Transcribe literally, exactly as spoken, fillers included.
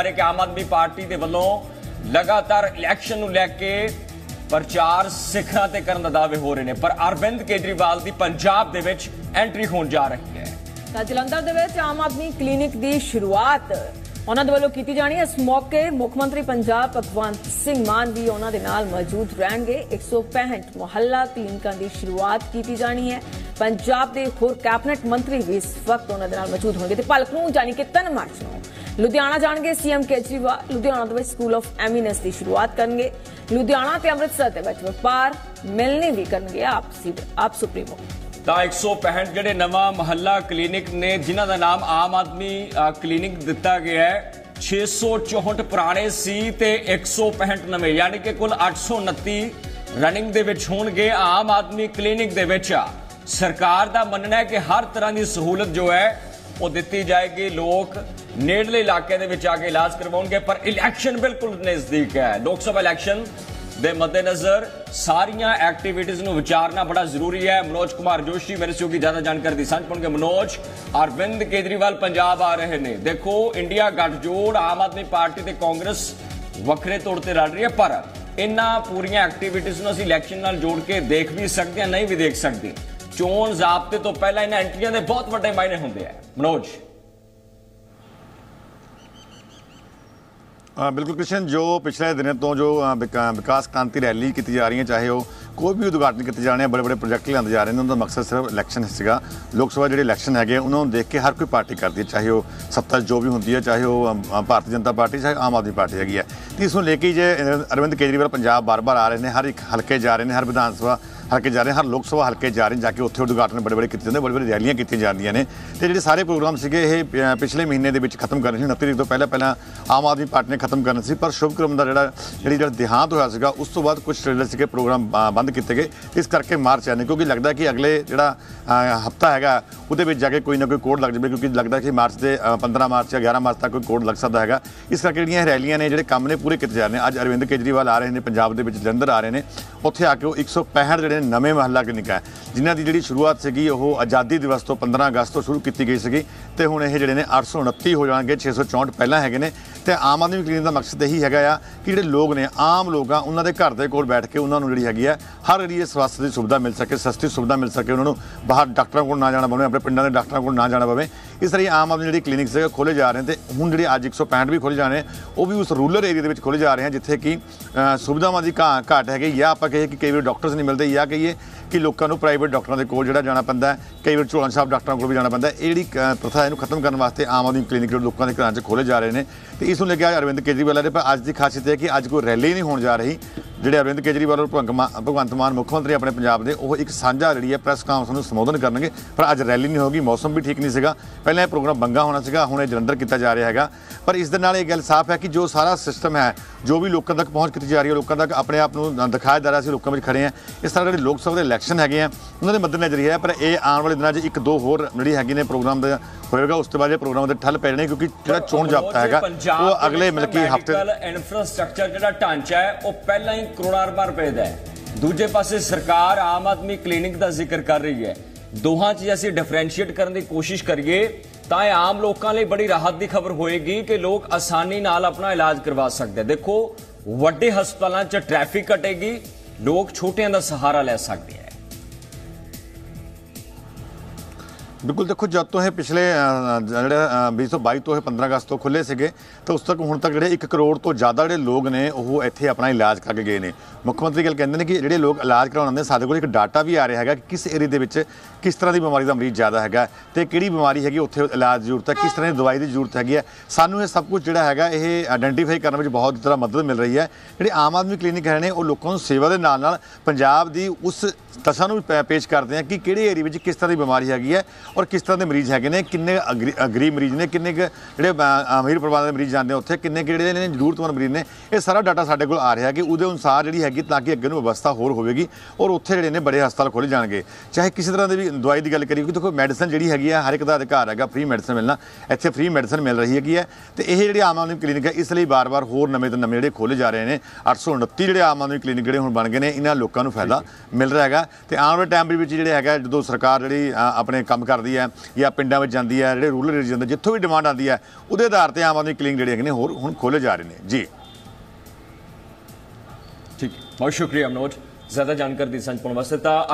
आम आदमी पार्टी के वालों लगातार इलैक्शन को लैके प्रचार सिखा ते करन दे दावे हो रहे हैं, पर अरविंद केजरीवाल की पंजाब दे विच एंट्री होने जा रही है। जलंधर दे विच आम आदमी क्लीनिक की शुरुआत उन्होंने वालों की जानी है। इस मौके मुख्यमंत्री पंजाब भगवंत सिंह मान भी उन्होंने मौजूद रहेंगे। एक सौ पैंसठ मुहल्ला क्लीनिकों की शुरुआत की जानी है। पंजाब के होर कैबिनेट मंत्री भी इस वक्त उन्होंने मौजूद होंगे। पलक नूं जानी कि तीन मार्च नूं लुधियाना जाएंगे CM Kejriwal. Ludhiana school of eminence की शुरुआत करेंगे। लुधियाना ते अमृतसर के व्यापार मिलने भी करेंगे आपसी आप सुप्रीमो। एक सौ पैंसठ जेडे नवा महला क्लीनिक ने जिन्हों का नाम आम आदमी क्लीनिक दिता गया है, छे सौ चौहठ पुराने सी ते एक सौ पैंसठ नवे, यानी कि कुल अठ सौ उन्ती रनिंग दे विच होणगे आम आदमी क्लीनिक दे विच। सरकार दा मनना है कि हर तरह की सहूलत जो है वो दिती जाएगी, लोग नेड़ले इलाके दे विच आके इलाज करवाउणगे। पर इलैक्शन बिल्कुल नजदीक है। लोक सभा इलैक्शन दे मद्देनजर सारियां एक्टिविटीज नूं विचारना बड़ा जरूरी है। मनोज कुमार जोशी मेरे से ज्यादा जानकारी दी सांझ पाउणगे। मनोज, अरविंद केजरीवाल पंजाब आ रहे हैं। देखो, इंडिया गठजोड़ आम आदमी पार्टी ते कांग्रेस वखरे तौर पर लड़ रही है, पर इन्हां पूरियां एक्टिविटीज नूं असीं इलैक्शन नाल जोड़ के देख भी सकते हैं, नहीं भी देख सकते। चोण जाब्ते तो पहला इन्हां एंट्रियां दे बहुत वड्डे मायने हुंदे आ। मनोज। बिल्कुल कृष्ण, जो पिछले दिनों तो जो विकास क्रांति रैली की जा रही है, चाहे वो कोई भी उद्घाटन किए जा रहे हैं, बड़े बड़े प्रोजेक्ट लिया जा रहे हैं, उनका मकसद सिर्फ इलैक्शन है। लोग सभा जो इलैक्शन है उन्होंने देख के हर कोई पार्टी करती है, चाहे वो सत्ता जो भी होंगी है, चाहे वो भारतीय जनता पार्टी, चाहे आम आदमी पार्टी हैगी है। तो इसमें लेके जे अरविंद केजरीवाल पंजाब बार बार आ रहे हैं, हर एक हल्के जा रहे हैं, हर विधानसभा हल्के जा रहे हैं, हर लोक सभा हल्के जा रहे हैं, जाके उत्थे उद्घाटन बड़े बड़े किए जाते हैं, बड़ी बड़ी रैलियां की जा रही हैं। तो जो सारे प्रोग्राम से पिछले महीने के खत्म करने से उनतीस तारीख तो पहले पहले आम आदमी पार्टी ने खत्म करना सी, पर शुभक्रम का जोड़ा जी जो देहांत होया उस तो बाद कुछ ट्रेलर से प्रोग्राम बंद किए गए। इस करके मार्च आने, क्योंकि लगता है कि अगले जो हफ्ता है वो जाके कोई ना कोई कोड लग जाए, क्योंकि लगता है कि मार्च के पंद्रह मार्च या ग्यारह मार्च तक कोई कोड लग सकता है। इस करके जो रैलियां ने जो काम ने पूरे किए जा रहे हैं। अज अरविंद केजरीवाल आ रहे हैं पंजाब के जलंधर आ रहे हैं, उत्थे आके वो एक सौ पैंसठ जोड़े नवे महला क्लिनिक है जिन्हों की जी शुरुआत से वो आज़ादी दिवस तो पंद्रह अगस्त तो शुरू की गई सी, तो हूँ ये जोड़े ने अठ सौ उनती हो जाएंगे, छे सौ चौंहठ पहला है। तो आम आदमी क्लिनिक का मकसद यही है कि जो लोग ने आम लोग उन्होंने घर के कोल बैठ के उन्होंने जी हैगी है हर जी स्वास्थ्य की सुविधा मिल सके, सस्ती सुविधा मिल सके, उन्होंने बाहर डॉक्टरों को ना जाना पवे, अपने पिंडों के डॉक्टरों को ना जाना पवे। इस तरह आम आदमी जी क्लिनिक से खोले जा रहे हैं। तो हूँ जी अज एक सौ पैंसठ भी खोले जा रहे हैं, वो भी उस रूरल एरिए खोले जा रहे हैं जिथे कि सुविधावान की घाट हैगी, या आप कहिए कि कई बार डॉक्टर्स नहीं मिलते, या कहिए कि लोगों को प्राइवेट डॉक्टरों के कोल जाना पैंदा है, कई बार चौहान साहब डॉक्टरों को भी जाना पैंदा है। ये जी प्रथा इन्हूं खत्म करने वास्ते आम आदमी क्लिनिक जो लोगों के घरां खोले जा रहे हैं। तो इसनूं लेके अरविंद केजरीवाल आ रहे, पर अज की खासियत है कि अज कोई रैली नहीं होने जा रही। जिहड़े अरविंद केजरीवाल और भगवंत मान मुख्यमंत्री अपने पंजाब के, वो एक साझा जी है प्रैस कांफ्रेंस में संबोधन करेंगे, पर अज रैली नहीं होगी। मौसम भी ठीक नहीं सीगा, पहले प्रोग्राम बंगा होना सीगा, हुणे जलंधर किया जा रहा है। पर इस दे नाल ये गल साफ है कि जो सारा सिस्टम है जो भी लोगों तक पहुँच की जा रही है, लोगों तक अपने आप को दिखाया जा रहा है, लोगों में खड़े हैं। इस तरह जो लोग सभा के इलैक्शन है उन्होंने मद्देनजर ही है, पर यह आने वाले दिनों एक दो होर जी हैगी ने प्रोग्राम होएगा, उसके बाद प्रोग्राम के ठल पै जाने, क्योंकि जो चोण जाब्ता है वो अगले मतलब कि हफ्ते। इंफ्रास्ट्रक्चर जो ढांचा है वो पहला ही करोड़ों अरबां रुपए का है। दूजे पासे सरकार आम आदमी क्लिनिक का जिक्र कर रही है। दोहां चीज़ असीं डिफरेंशिएट करने की कोशिश करिए तो आम लोगों लिए बड़ी राहत की खबर होएगी कि लोग आसानी नाल अपना इलाज करवा सकते हैं। देखो, वड्डे हस्पतालों च ट्रैफिक घटेगी, लोग छोटिया का सहारा ले सकते हैं। बिल्कुल, देखो जब तो है पिछले जो भी सौ बाईस तो है पंद्रह अगस्त तो खुले से, तो उस तक हूँ तक जोड़े एक करोड़ तो ज़्यादा जोड़े लोग ने वो इतने अपना इलाज करके गए हैं। मुख्यमंत्री गल कहते हैं कि जोड़े लोग इलाज करवाने साढ़े को एक डाटा भी आ रहा है कि किस एरिए के किस तरह की बीमारी का मरीज ज़्यादा है, तो कि बीमारी हैगी उत्थे इलाज की जरूरत है, किस तरह की दवाई की जरूरत हैगी है। सूँ यह सब कुछ जोड़ा है ये आइडेंटिफाई करने में बहुत ज़्यादा मदद मिल रही है। जी आम आदमी क्लिनिक है वो लोगों सेवा के नाल पंजाब की उस दशा भी पेश करते हैं कि किहड़े एरिए में किस तरह की बीमारी हैगी है और किस तरह के मरीज है, किन्ने गरीब मरीज ने, किन्ने जो अमीर परिवार के मरीज जाते हैं उत्थे, किन्ने जरूरतमंद मरीज ने। यह सारा डाटा साढ़े को आ रहा है कि उदे अनुसार जी हैगी ताकि अगे व्यवस्था होर होगी और उत्थे जिहड़े ने बड़े हस्पताल खोले जाएंगे। चाहे किसी तरह की भी दवाई की गल करिए, देखो मैडिसन जी हैगी है हर एक का अधिकार है, फ्री मैडिसन मिलना, इत्थे फ्री मैडिसन मिल रही हैगी है। तो यह जी आम आदमी क्लिनिक है इसलिए बार बार होर नवे तो नवे जोड़े खोले जा रहे हैं। अठ सौ उनती जोड़े आम आदमी क्लिनिक जोड़े हुण बन गए हैं, इन्होंने लोगों को फायदा मिल रहा है। तो आने वाले टाइम जो है जो सरकार जी अपने काम कर करती है या पिंडा जाती है जो रूरल एरिया जाते जितों भी डिमांड आती है वो आधार पर आम आदमी क्लिनिक जी है होर हुण खोले जा रहे हैं जी। ठीक, बहुत शुक्रिया मनोज, ज़्यादा जानकारी दी संज पाने वास्ते।